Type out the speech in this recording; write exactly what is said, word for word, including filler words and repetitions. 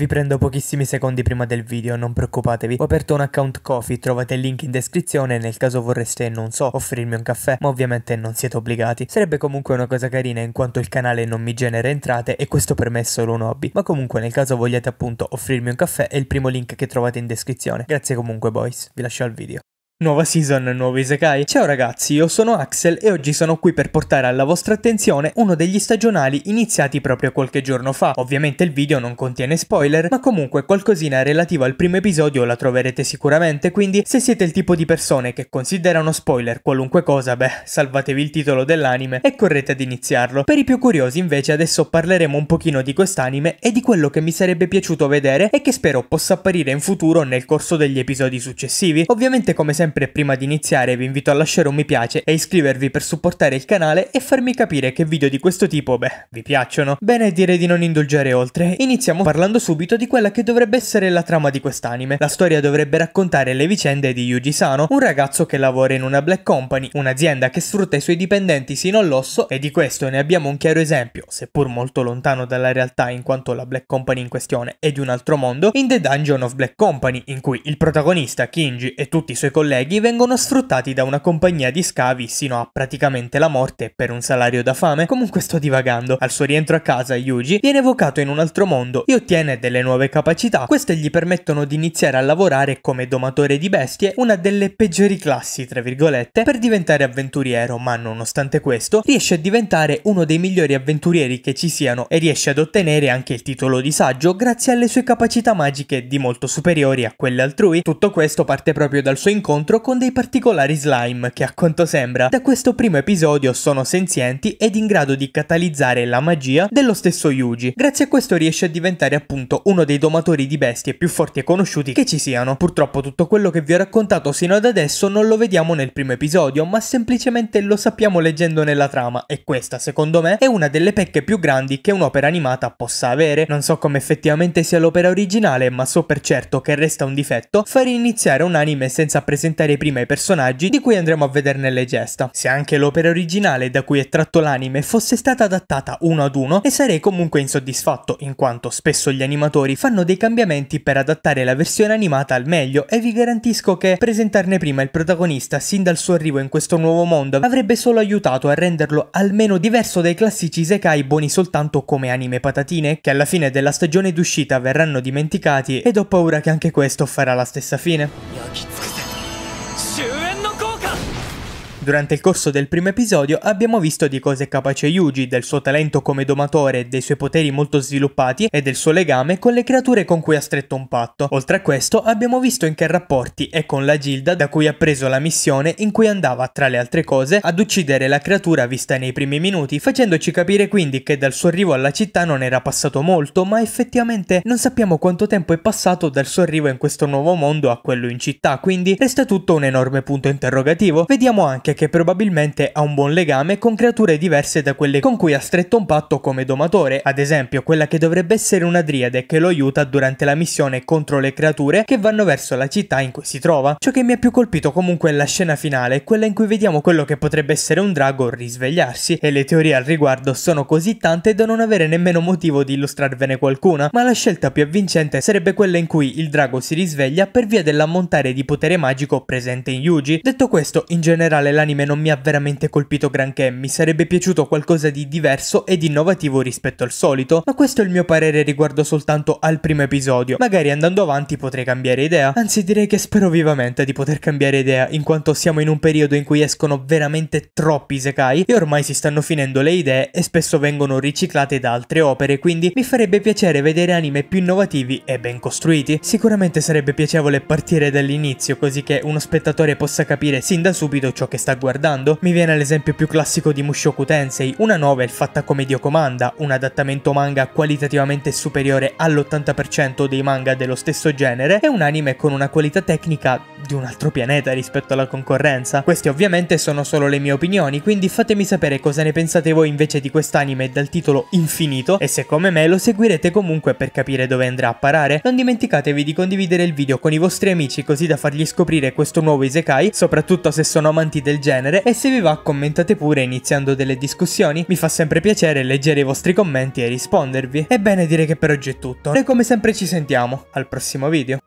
Vi prendo pochissimi secondi prima del video, non preoccupatevi. Ho aperto un account Kofi, trovate il link in descrizione nel caso vorreste, non so, offrirmi un caffè, ma ovviamente non siete obbligati. Sarebbe comunque una cosa carina in quanto il canale non mi genera entrate e questo per me è solo un hobby. Ma comunque nel caso vogliate appunto offrirmi un caffè è il primo link che trovate in descrizione. Grazie comunque boys, vi lascio al video. Nuova season, nuovo Isekai. Ciao ragazzi, io sono Axel e oggi sono qui per portare alla vostra attenzione uno degli stagionali iniziati proprio qualche giorno fa. Ovviamente il video non contiene spoiler, ma comunque qualcosina relativa al primo episodio la troverete sicuramente, quindi se siete il tipo di persone che considerano spoiler qualunque cosa, beh, salvatevi il titolo dell'anime e correte ad iniziarlo. Per i più curiosi invece adesso parleremo un pochino di quest'anime e di quello che mi sarebbe piaciuto vedere e che spero possa apparire in futuro nel corso degli episodi successivi. Ovviamente come sempre prima di iniziare vi invito a lasciare un mi piace e iscrivervi per supportare il canale e farmi capire che video di questo tipo, beh, vi piacciono. Bene, direi di non indulgere oltre. Iniziamo parlando subito di quella che dovrebbe essere la trama di quest'anime. La storia dovrebbe raccontare le vicende di Yuji Sano, un ragazzo che lavora in una Black Company, un'azienda che sfrutta i suoi dipendenti sino all'osso, e di questo ne abbiamo un chiaro esempio, seppur molto lontano dalla realtà in quanto la Black Company in questione è di un altro mondo, in The Dungeon of Black Company, in cui il protagonista Kinji e tutti i suoi colleghi vengono sfruttati da una compagnia di scavi sino a praticamente la morte per un salario da fame. Comunque sto divagando. Al suo rientro a casa Yuji viene evocato in un altro mondo e ottiene delle nuove capacità. Queste gli permettono di iniziare a lavorare come domatore di bestie, una delle peggiori classi tra virgolette, per diventare avventuriero, ma nonostante questo riesce a diventare uno dei migliori avventurieri che ci siano e riesce ad ottenere anche il titolo di saggio grazie alle sue capacità magiche di molto superiori a quelle altrui. Tutto questo parte proprio dal suo incontro con dei particolari slime che a quanto sembra da questo primo episodio sono senzienti ed in grado di catalizzare la magia dello stesso Yuji. Grazie a questo riesce a diventare appunto uno dei domatori di bestie più forti e conosciuti che ci siano. Purtroppo tutto quello che vi ho raccontato sino ad adesso non lo vediamo nel primo episodio, ma semplicemente lo sappiamo leggendo nella trama, e questa secondo me è una delle pecche più grandi che un'opera animata possa avere. Non so come effettivamente sia l'opera originale, ma so per certo che resta un difetto far iniziare un anime senza presentare prima i personaggi di cui andremo a vederne le gesta. Se anche l'opera originale da cui è tratto l'anime fosse stata adattata uno ad uno, ne sarei comunque insoddisfatto, in quanto spesso gli animatori fanno dei cambiamenti per adattare la versione animata al meglio, e vi garantisco che presentarne prima il protagonista sin dal suo arrivo in questo nuovo mondo avrebbe solo aiutato a renderlo almeno diverso dai classici isekai buoni soltanto come anime patatine, che alla fine della stagione d'uscita verranno dimenticati, ed ho paura che anche questo farà la stessa fine. Durante il corso del primo episodio abbiamo visto di cosa è capace Yuji, del suo talento come domatore, dei suoi poteri molto sviluppati e del suo legame con le creature con cui ha stretto un patto. Oltre a questo abbiamo visto in che rapporti è con la gilda da cui ha preso la missione in cui andava, tra le altre cose, ad uccidere la creatura vista nei primi minuti, facendoci capire quindi che dal suo arrivo alla città non era passato molto, ma effettivamente non sappiamo quanto tempo è passato dal suo arrivo in questo nuovo mondo a quello in città, quindi resta tutto un enorme punto interrogativo. Vediamo anche che probabilmente ha un buon legame con creature diverse da quelle con cui ha stretto un patto come domatore, ad esempio quella che dovrebbe essere una driade che lo aiuta durante la missione contro le creature che vanno verso la città in cui si trova. Ciò che mi ha più colpito comunque è la scena finale, quella in cui vediamo quello che potrebbe essere un drago risvegliarsi, e le teorie al riguardo sono così tante da non avere nemmeno motivo di illustrarvene qualcuna, ma la scelta più avvincente sarebbe quella in cui il drago si risveglia per via dell'ammontare di potere magico presente in Yuji. Detto questo, in generale la l'anime non mi ha veramente colpito granché, mi sarebbe piaciuto qualcosa di diverso ed innovativo rispetto al solito, ma questo è il mio parere riguardo soltanto al primo episodio. Magari andando avanti potrei cambiare idea, anzi direi che spero vivamente di poter cambiare idea, in quanto siamo in un periodo in cui escono veramente troppi isekai e ormai si stanno finendo le idee e spesso vengono riciclate da altre opere, quindi mi farebbe piacere vedere anime più innovativi e ben costruiti. Sicuramente sarebbe piacevole partire dall'inizio così che uno spettatore possa capire sin da subito ciò che sta guardando. Mi viene l'esempio più classico di Mushoku Tensei, una novel fatta come Dio comanda, un adattamento manga qualitativamente superiore all'ottanta per cento dei manga dello stesso genere e un anime con una qualità tecnica di un altro pianeta rispetto alla concorrenza. Queste ovviamente sono solo le mie opinioni, quindi fatemi sapere cosa ne pensate voi invece di quest'anime dal titolo infinito e se come me lo seguirete comunque per capire dove andrà a parare. Non dimenticatevi di condividere il video con i vostri amici così da fargli scoprire questo nuovo isekai, soprattutto se sono amanti del genere, e se vi va commentate pure iniziando delle discussioni, mi fa sempre piacere leggere i vostri commenti e rispondervi. Ebbene, direi che per oggi è tutto, noi come sempre ci sentiamo al prossimo video.